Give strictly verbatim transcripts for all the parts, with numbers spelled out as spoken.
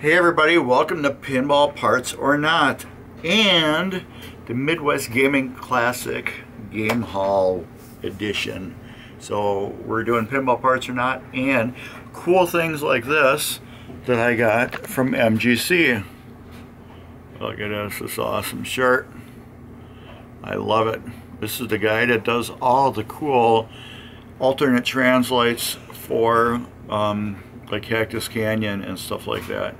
Hey everybody, welcome to Pinball Parts or Not and the Midwest Gaming Classic Game Hall Edition. So we're doing Pinball Parts or Not and cool things like this that I got from M G C. Look at this, this awesome shirt. I love it. This is the guy that does all the cool alternate translates for um, like Cactus Canyon and stuff like that.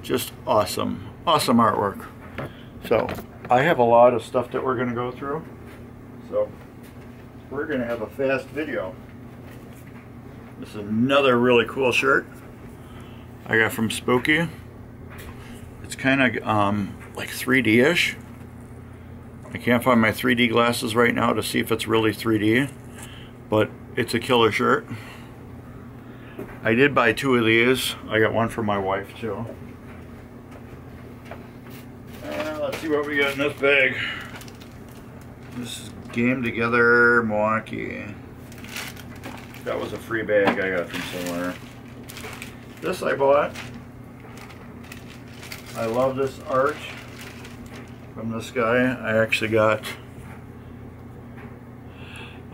Just awesome, awesome artwork. So I have a lot of stuff that we're going to go through, so we're going to have a fast video. This is another really cool shirt I got from Spooky. It's kind of um, like three D-ish. I can't find my three D glasses right now to see if it's really three D, but it's a killer shirt. I did buy two of these. I got one for my wife too. Uh, let's see what we got in this bag. This is Game Together Milwaukee. That was a free bag I got from somewhere. This I bought. I love this art from this guy. I actually got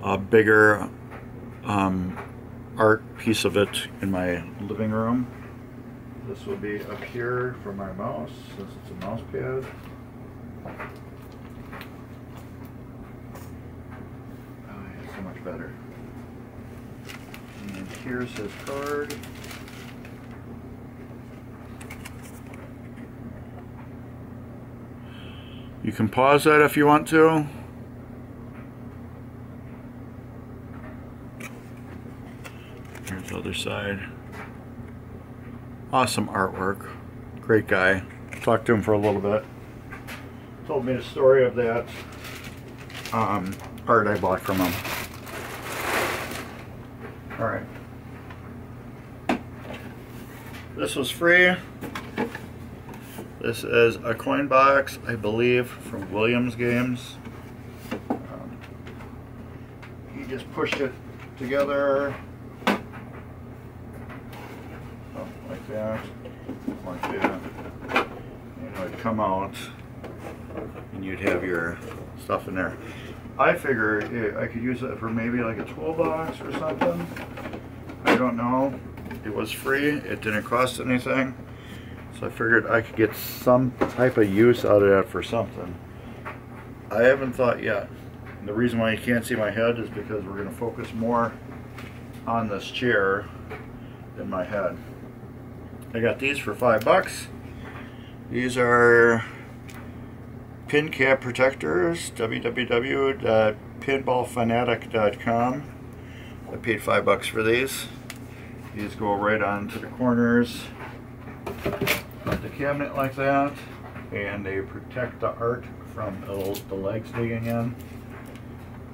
a bigger um, art piece of it in my living room. This will be up here for my mouse, since it's a mouse pad. Oh, yeah, so much better. And here's his card. You can pause that if you want to. Here's the other side. Awesome artwork. Great guy. Talked to him for a little bit. Told me the story of that um, art I bought from him. Alright. This was free. This is a coin box, I believe, from Williams Games. Um, he just pushed it together. Oh, like that, like that. And it would come out and you'd have your stuff in there. I figure I could use it for maybe like a toolbox or something. I don't know. It was free, it didn't cost anything. So I figured I could get some type of use out of that for something. I haven't thought yet. And the reason why you can't see my head is because we're going to focus more on this chair than my head. I got these for five bucks. These are pin cap protectors, w w w dot pinball fanatic dot com. I paid five bucks for these. These go right onto the corners of the cabinet like that, and they protect the art from the legs digging in.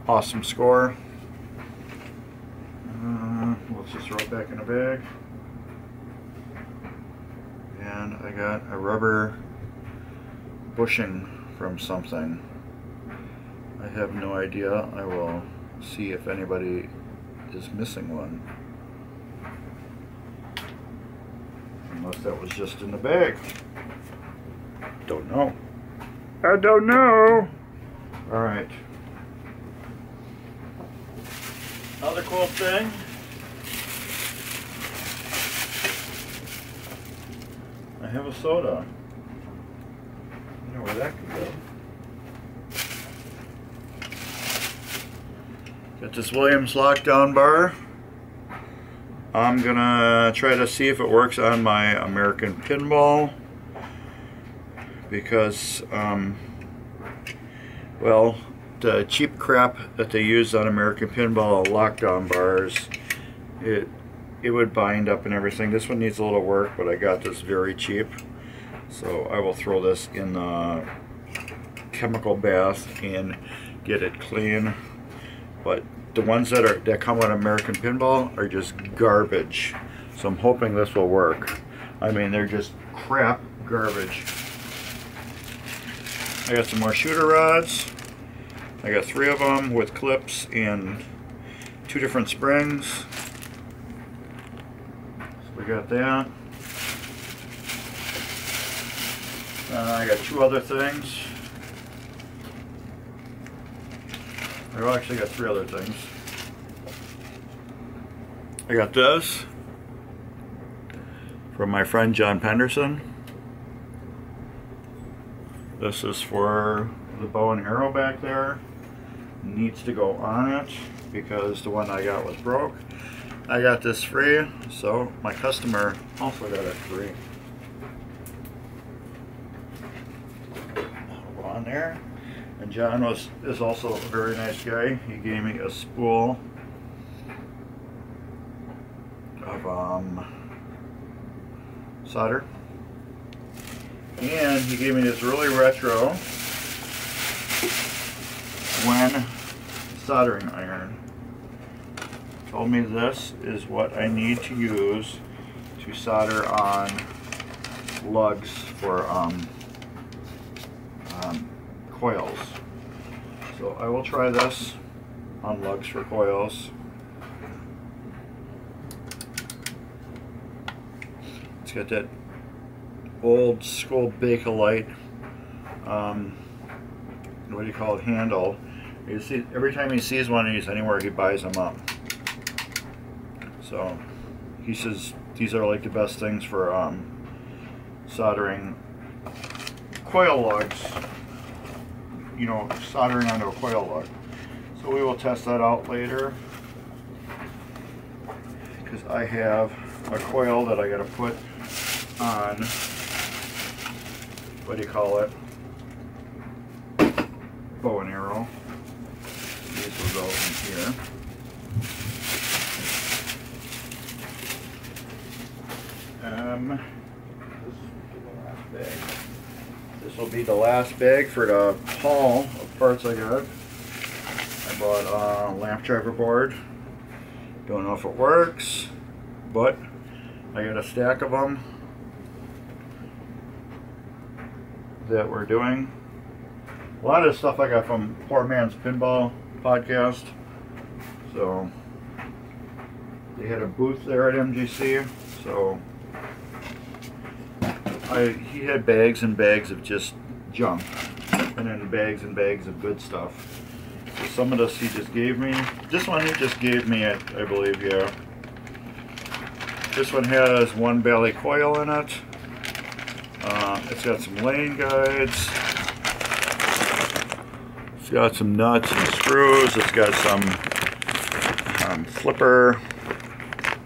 Awesome score. Uh, let's just throw it back in the bag. And I got a rubber bushing from something. I have no idea. I will see if anybody is missing one. Unless that was just in the bag. Don't know. I don't know. All right. Another cool thing. I have a soda. I know where that could go. Got this Williams lockdown bar. I'm gonna try to see if it works on my American Pinball, because um, well, the cheap crap that they use on American Pinball lockdown bars, it it would bind up and everything. This one needs a little work, but I got this very cheap, so I will throw this in the chemical bath and get it clean. But the ones that are that come on American Pinball are just garbage, so I'm hoping this will work. I mean, they're just crap garbage. I got some more shooter rods. I got three of them with clips and two different springs. So we got that. Uh, I got two other things. I actually got three other things. I got this from my friend John Penderson. This is for the bow and arrow back there. Needs to go on it because the one I got was broke. I got this free, so my customer also got it free. Go on there. And John was, is also a very nice guy. He gave me a spool of um, solder. And he gave me this really retro Wen soldering iron. Told me this is what I need to use to solder on lugs for um, um, coils. So I will try this on lugs for coils. Let's get that old school Bakelite, um, what do you call it, handle. You see, every time he sees one of these anywhere, he buys them up. So he says these are like the best things for um, soldering coil lugs, you know, soldering onto a coil lug. So we will test that out later, because I have a coil that I got to put on, what do you call it, bow and arrow. These will go in here. Um, this will be the last bag for the haul of parts I got. I bought a lamp driver board. Don't know if it works, but I got a stack of them that we're doing. A lot of stuff I got from Poor Man's Pinball podcast. So they had a booth there at M G C. So I, he had bags and bags of just junk, and then bags and bags of good stuff. So some of this he just gave me. This one he just gave me, I, I believe, yeah. This one has one Bally coil in it. Uh, it's got some lane guides. It's got some nuts and screws. It's got some um, flipper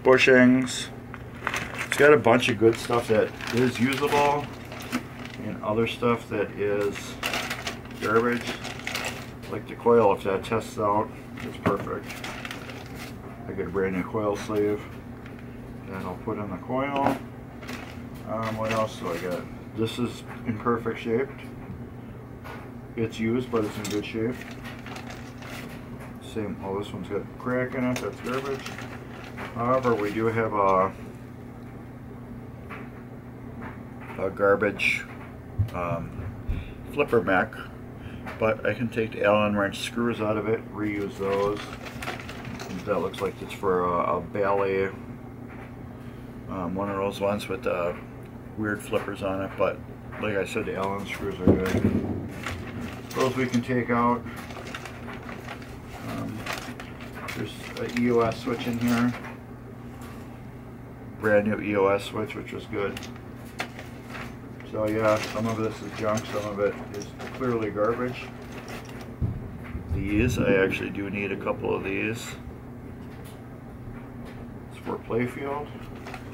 bushings. It's got a bunch of good stuff that is usable and other stuff that is garbage. Like the coil, if that tests out, it's perfect. I got a brand new coil sleeve that I'll put in the coil. Um, what else do I got? This is in perfect shape. It's used, but it's in good shape. Same, oh, this one's got a crack in it, that's garbage. However, we do have a a garbage um, flipper mech, but I can take the Allen wrench screws out of it, reuse those. That looks like it's for a, a Bally, um, one of those ones with uh, weird flippers on it, but like I said, the Allen screws are good. Those we can take out. Um, there's an E O S switch in here, brand new E O S switch, which was good. So yeah, some of this is junk, some of it is clearly garbage. These, I actually do need a couple of these. It's for Playfield.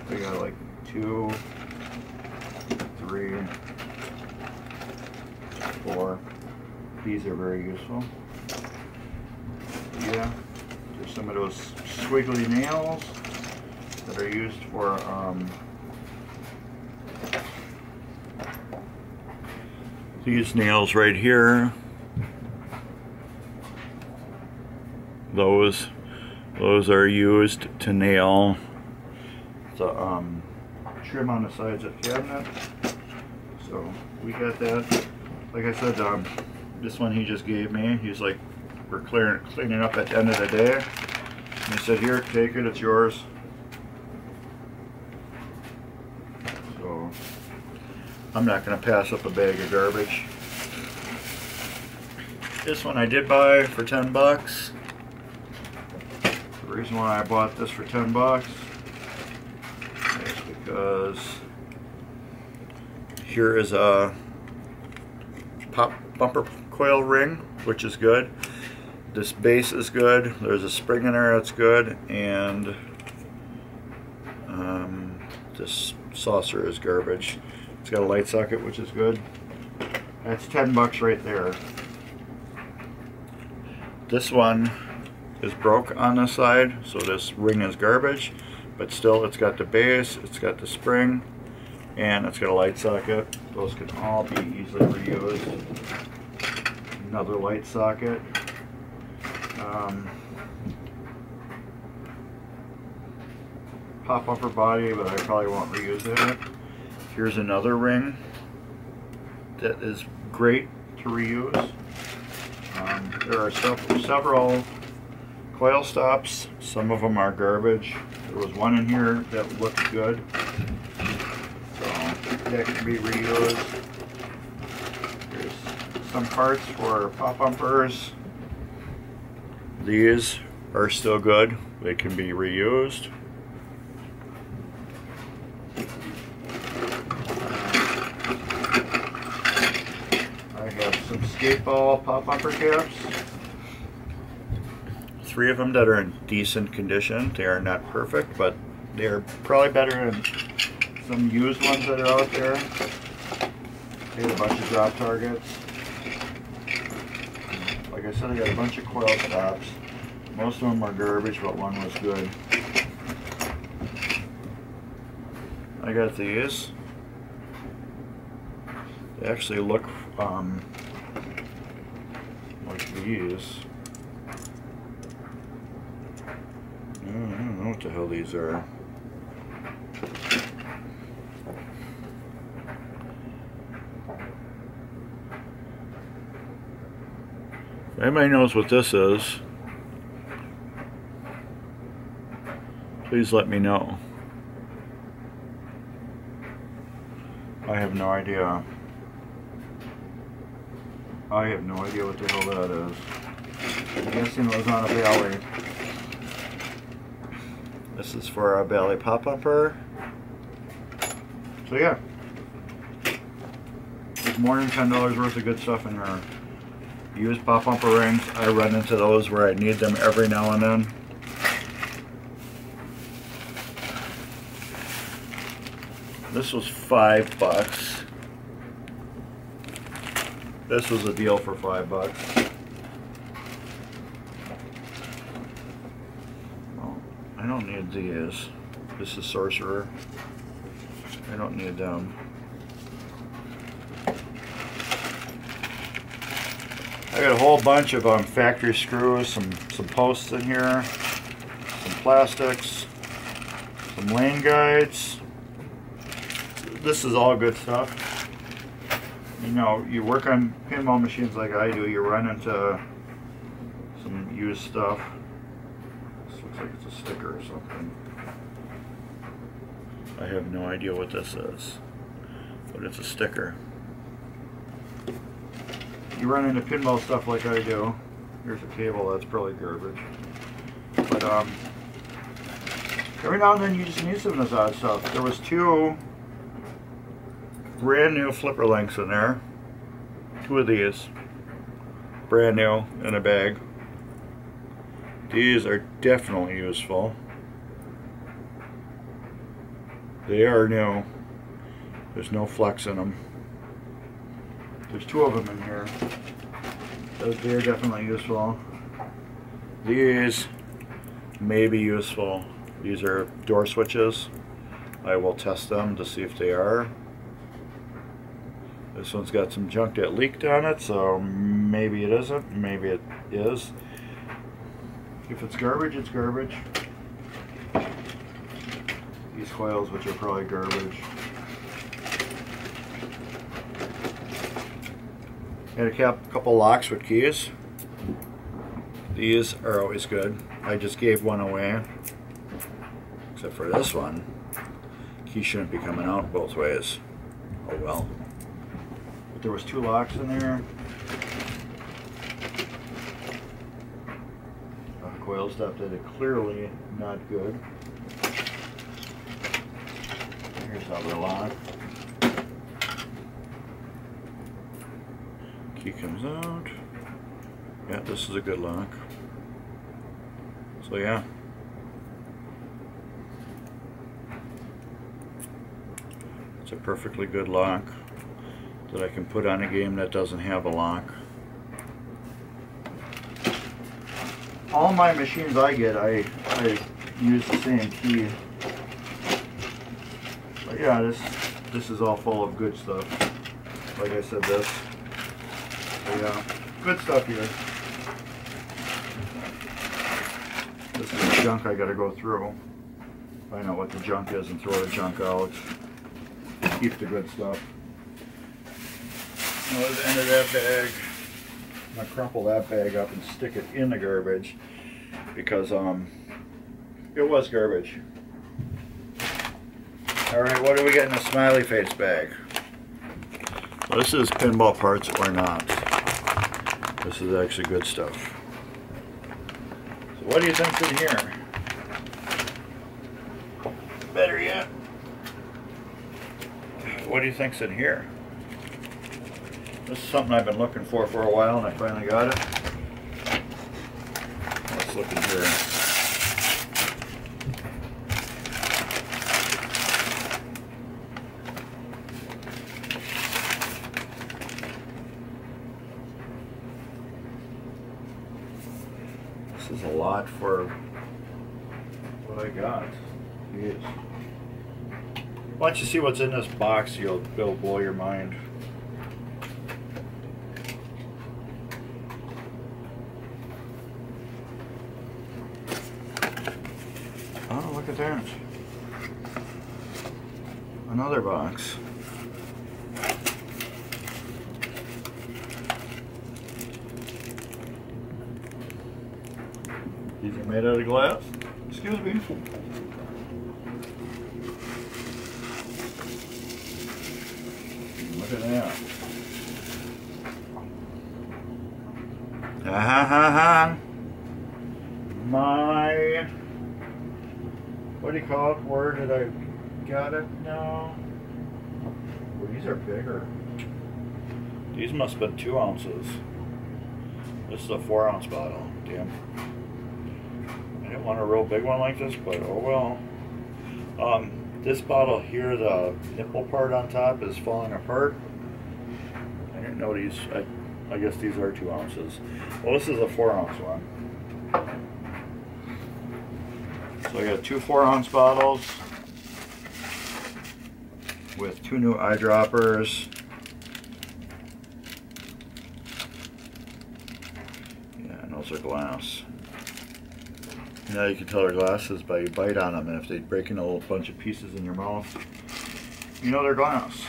I got like two, three, four. These are very useful. Yeah, there's some of those squiggly nails that are used for um, these nails right here, those those are used to nail the um, trim on the sides of the cabinet. So we got that. Like I said, um, this one he just gave me. He's like, we're clearing cleaning up at the end of the day. And he said, here, take it, it's yours. I'm not going to pass up a bag of garbage. This one I did buy for ten bucks. The reason why I bought this for ten bucks is because here is a pop bumper coil ring, which is good. This base is good. There's a spring in there that's good, and um, this saucer is garbage. It's got a light socket, which is good. That's ten bucks right there. This one is broke on the side, so this ring is garbage, but still it's got the base, it's got the spring, and it's got a light socket. Those can all be easily reused. Another light socket. Um, pop upper body, but I probably won't reuse it. Here's another ring that is great to reuse. Um, there are several, several coil stops. Some of them are garbage. There was one in here that looked good, so that can be reused. There's some parts for pop bumpers. These are still good. They can be reused. I have some skateball pop bumper caps. Three of them that are in decent condition. They are not perfect, but they are probably better than some used ones that are out there. They have a bunch of drop targets. Like I said, I got a bunch of coil stops. Most of them are garbage, but one was good. I got these. They actually look um, like these. I don't know what the hell these are. Anybody knows what this is, please let me know. I have no idea. I have no idea what the hell that is. I'm guessing it was on a Bally. This is for our Bally pop-upper. So yeah, there's more than ten dollars worth of good stuff in there. Used pop bumper rings, I run into those where I need them every now and then. This was five bucks. This was a deal for five bucks. Well, I don't need these. This is Sorcerer. I don't need them. I got a whole bunch of um, factory screws, some, some posts in here, some plastics, some lane guides. This is all good stuff. You know, you work on pinball machines like I do, you run into some used stuff. This looks like it's a sticker or something. I have no idea what this is, but it's a sticker. You run into pinball stuff like I do. Here's a cable that's probably garbage. But um, every now and then you just need some of this odd stuff. There was two brand new flipper links in there. Two of these. Brand new in a bag. These are definitely useful. They are new. There's no flex in them. There's two of them in here. Those, they're definitely useful. These may be useful. These are door switches. I will test them to see if they are. This one's got some junk that leaked on it, so maybe it isn't. Maybe it is. If it's garbage, it's garbage. These coils, which are probably garbage. Had a couple locks with keys. These are always good. I just gave one away, except for this one. Keys shouldn't be coming out both ways. well. But there was two locks in there. Uh, coil stuff that is clearly not good. Here's the other lock. Key comes out. Yeah, this is a good lock. So yeah. It's a perfectly good lock that I can put on a game that doesn't have a lock. All my machines I get, I, I use the same key. But yeah, this this is all full of good stuff. Like I said, this. But yeah, good stuff here. This is the junk I gotta go through. Find out what the junk is and throw the junk out. Keep the good stuff. Now at the end of that bag, I'm gonna crumple that bag up and stick it in the garbage because um, it was garbage. All right, what do we get in the smiley face bag? Well, this is Pinball Parts or Not. This is actually good stuff. So what do you think's in here? Better yet, what do you think's in here? This is something I've been looking for for a while and I finally got it. Let's look in here. This is a lot for what I got. Jeez. Once you see what's in this box, you'll, it'll blow your mind. Oh, look at that. Another box. These are made out of glass. Excuse me. Look at that. Ha ha ha ha. My, what do you call it? Where did I got it now? Well, these are bigger. These must have been two ounces. This is a four ounce bottle. Damn. I didn't want a real big one like this, but oh well. Um. This bottle here, the nipple part on top is falling apart. I didn't know these, I, I guess these are two ounces. Well, this is a four ounce one. So I got two four ounce bottles with two new eyedroppers. Yeah, and those are glass. Now you can tell they're glasses by you bite on them, and if they break into a little bunch of pieces in your mouth, you know they're glass.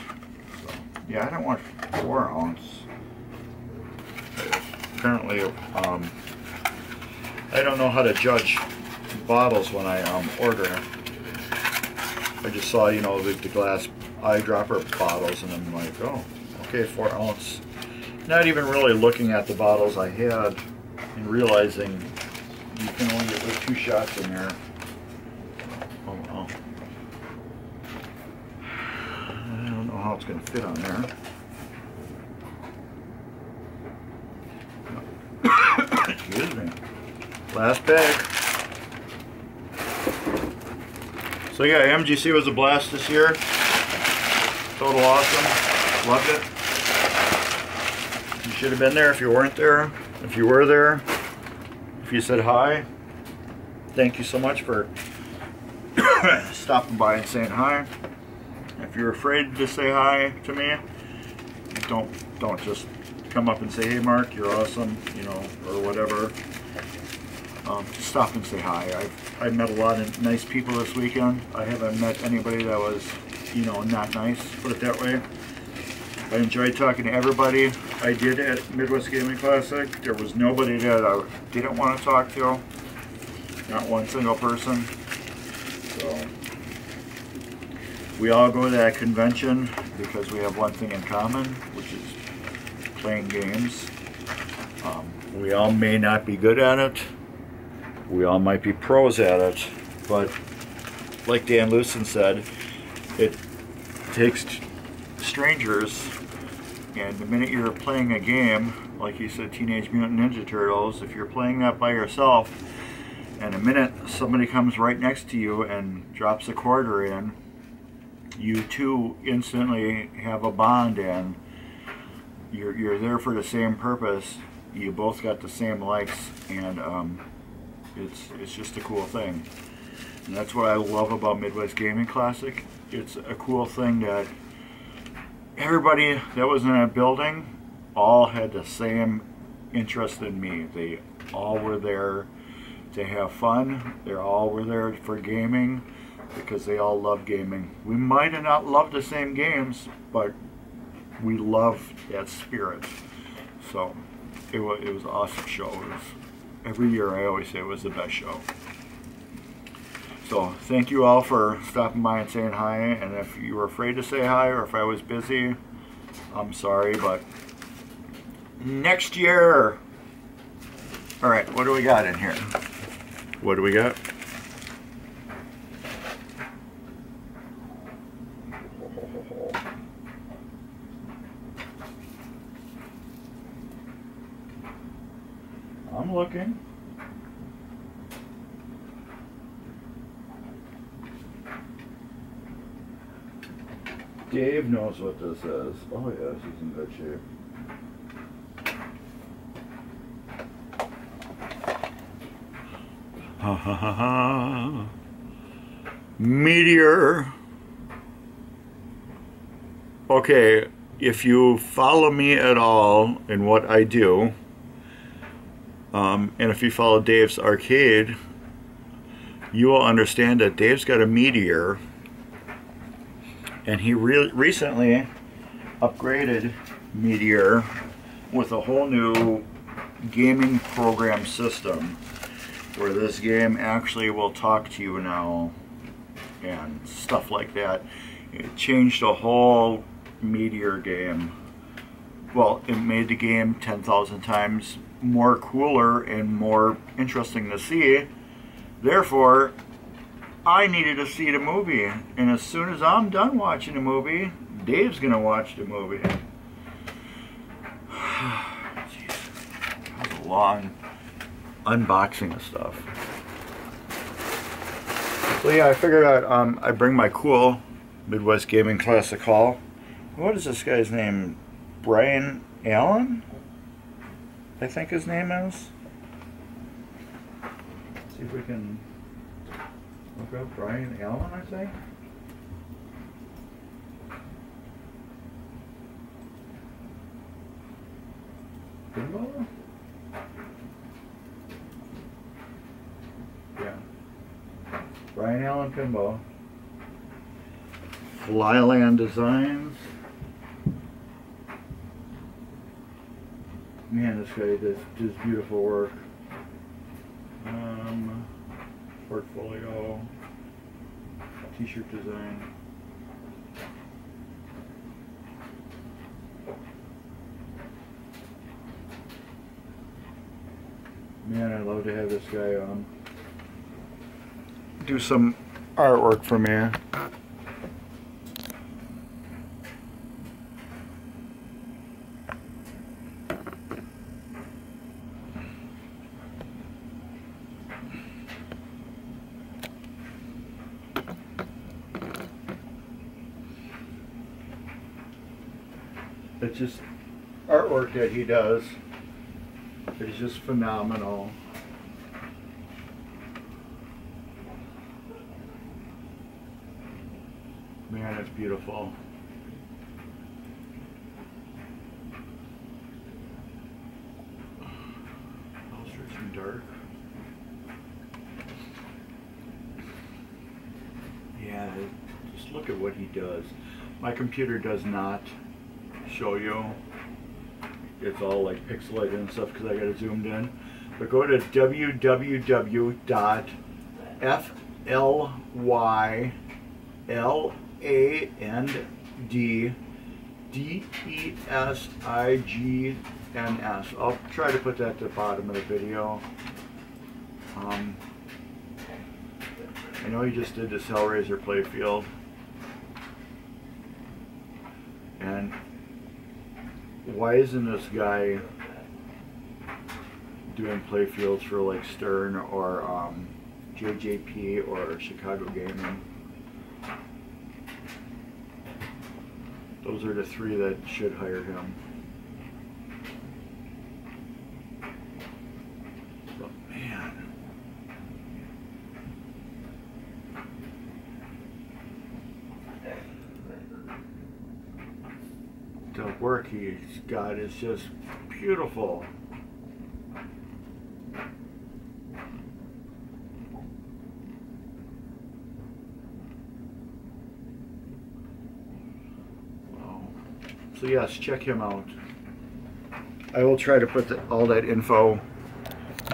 So, yeah, I don't want four ounce. Apparently, um, I don't know how to judge bottles when I um, order. I just saw, you know, the, the glass eyedropper bottles, and I'm like, oh, okay, four ounce. Not even really looking at the bottles I had and realizing you can only get like two shots in there. Oh wow. I don't know how it's going to fit on there. Excuse me. Last bag. So yeah, M G C was a blast this year. Total awesome. Loved it. You should have been there if you weren't there. If you were there, you said hi. Thank you so much for stopping by and saying hi. If you're afraid to say hi to me, don't don't just come up and say, hey Mark, you're awesome, you know, or whatever. Um, just stop and say hi. I've, I met a lot of nice people this weekend. I haven't met anybody that was, you know, not nice, put it that way. I enjoyed talking to everybody I did at Midwest Gaming Classic. There was nobody that I didn't want to talk to. Not one single person. So We all go to that convention because we have one thing in common, which is playing games. Um, we all may not be good at it. We all might be pros at it. But like Dan Lucen said, it takes strangers. And the minute you're playing a game, like he said, Teenage Mutant Ninja Turtles, if you're playing that by yourself, and the minute somebody comes right next to you and drops a quarter in, you two instantly have a bond, and you're, you're there for the same purpose. You both got the same likes, and um, it's, it's just a cool thing. And that's what I love about Midwest Gaming Classic. It's a cool thing that everybody that was in that building all had the same interest in me. They all were there to have fun. They all were there for gaming because they all love gaming. We might have not loved the same games, but we love that spirit. So it was, it was an awesome show. It was, every year I always say it was the best show. So thank you all for stopping by and saying hi, and if you were afraid to say hi or if I was busy, I'm sorry, but next year. All right, what do we got in here? What do we got? I'm looking. Dave knows what this is. Oh yes, he's in good shape. Ha ha ha ha. Meteor. Okay, if you follow me at all in what I do, um, and if you follow Dave's arcade, you will understand that Dave's got a Meteor. And he re recently upgraded Meteor with a whole new gaming program system where this game actually will talk to you now and stuff like that. It changed the whole Meteor game. Well, it made the game ten thousand times more cooler and more interesting to see. Therefore, I needed to see the movie, and as soon as I'm done watching the movie, Dave's gonna watch the movie. Jeez, that was a long unboxing of stuff. So yeah, I figured out um, I bring my cool Midwest Gaming Classic haul. What is this guy's name? Brian Allen, I think his name is. Let's see if we can. Look up Brian Allen, I think. Pinball? Yeah. Brian Allen Pinball. Flyland Designs. Man, this guy does, does beautiful work. Um... portfolio, t-shirt design. Man, I'd love to have this guy on. Do some artwork for me. It's just artwork that he does. It's just phenomenal. Man, it's beautiful. Illustrates in dark. Yeah, just look at what he does. My computer does not show you. It's all like pixelated and stuff because I got it zoomed in. But go to w w w dot f l y l A and D, D E S I G N S. I'll try to put that at the bottom of the video. Um, I know you just did this Hellraiser playfield, and why isn't this guy doing playfields for like Stern or um, J J P or Chicago Gaming? Those are the three that should hire him. But man. The work he's got is just beautiful. So yes, check him out. I will try to put the, all that info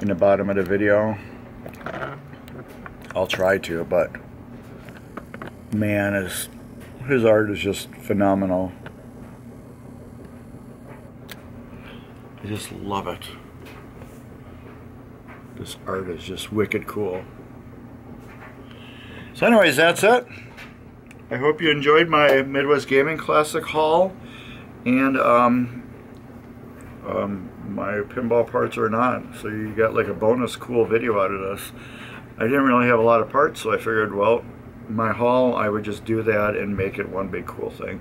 in the bottom of the video. I'll try to, but man, his, his art is just phenomenal. I just love it. This art is just wicked cool. So anyways, that's it. I hope you enjoyed my Midwest Gaming Classic haul. And um, um, my pinball parts or not, so you got like a bonus cool video out of this. I didn't really have a lot of parts, so I figured, well, my haul, I would just do that and make it one big cool thing.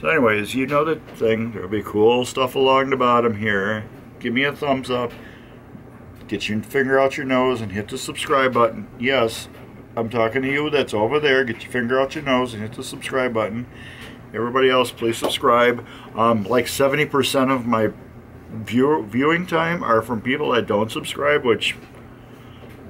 So anyways, you know the thing, there'll be cool stuff along the bottom here. Give me a thumbs up, get your finger out your nose and hit the subscribe button. Yes, I'm talking to you that's over there. Get your finger out your nose and hit the subscribe button. Everybody else, please subscribe. Um, like seventy percent of my view viewing time are from people that don't subscribe, which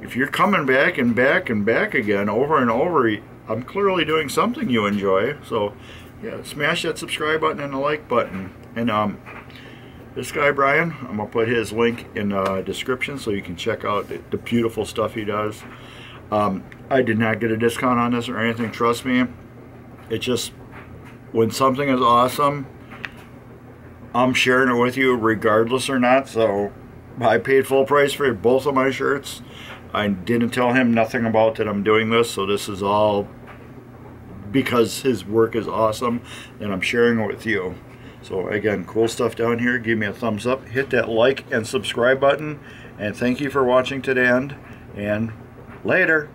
if you're coming back and back and back again over and over, I'm clearly doing something you enjoy. So yeah, smash that subscribe button and the like button. And um, this guy, Brian, I'm going to put his link in the description so you can check out the, the beautiful stuff he does. Um, I did not get a discount on this or anything, trust me. It just... when something is awesome, I'm sharing it with you regardless or not. So I paid full price for both of my shirts. I didn't tell him nothing about that I'm doing this. So this is all because his work is awesome and I'm sharing it with you. So again, cool stuff down here. Give me a thumbs up. Hit that like and subscribe button. And thank you for watching to the end. And later.